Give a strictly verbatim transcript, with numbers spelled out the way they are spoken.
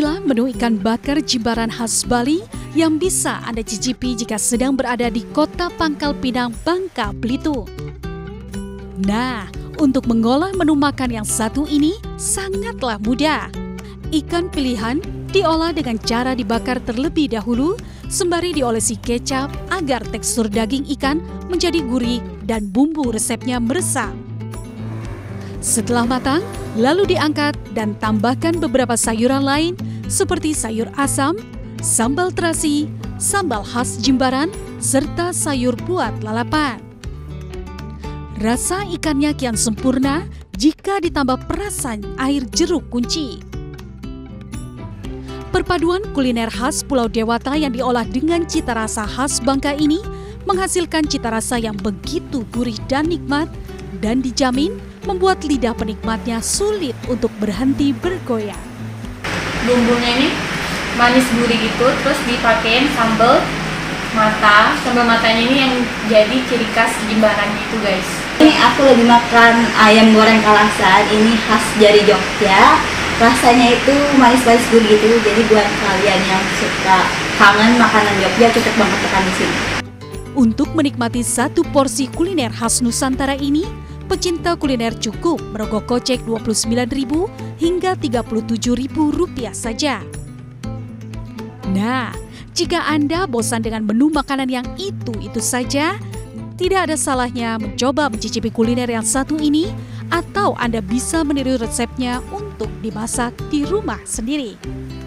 Inilah menu ikan bakar Jimbaran khas Bali yang bisa Anda cicipi jika sedang berada di kota Pangkal Pinang, Bangka Belitung. Nah, untuk mengolah menu makan yang satu ini sangatlah mudah. Ikan pilihan diolah dengan cara dibakar terlebih dahulu, sembari diolesi kecap agar tekstur daging ikan menjadi gurih dan bumbu resepnya meresap. Setelah matang, lalu diangkat dan tambahkan beberapa sayuran lain seperti sayur asam, sambal terasi, sambal khas Jimbaran, serta sayur buat lalapan. Rasa ikannya kian sempurna jika ditambah perasan air jeruk kunci. Perpaduan kuliner khas Pulau Dewata yang diolah dengan cita rasa khas Bangka ini menghasilkan cita rasa yang begitu gurih dan nikmat dan dijamin membuat lidah penikmatnya sulit untuk berhenti bergoyang. Bumbunya ini manis gurih gitu, terus dipakein sambal mata. Sambal matanya ini yang jadi ciri khas Jimbaran gitu, guys. Ini aku lebih makan ayam goreng kalasan, ini khas dari Jogja. Rasanya itu manis-manis gurih gitu, jadi buat kalian yang suka kangen makanan Jogja cocok banget makan di sini. Untuk menikmati satu porsi kuliner khas Nusantara ini, pecinta kuliner cukup merogoh kocek dua puluh sembilan ribu rupiah hingga tiga puluh tujuh ribu rupiah saja. Nah, jika Anda bosan dengan menu makanan yang itu-itu saja, tidak ada salahnya mencoba mencicipi kuliner yang satu ini, atau Anda bisa meniru resepnya untuk dimasak di rumah sendiri.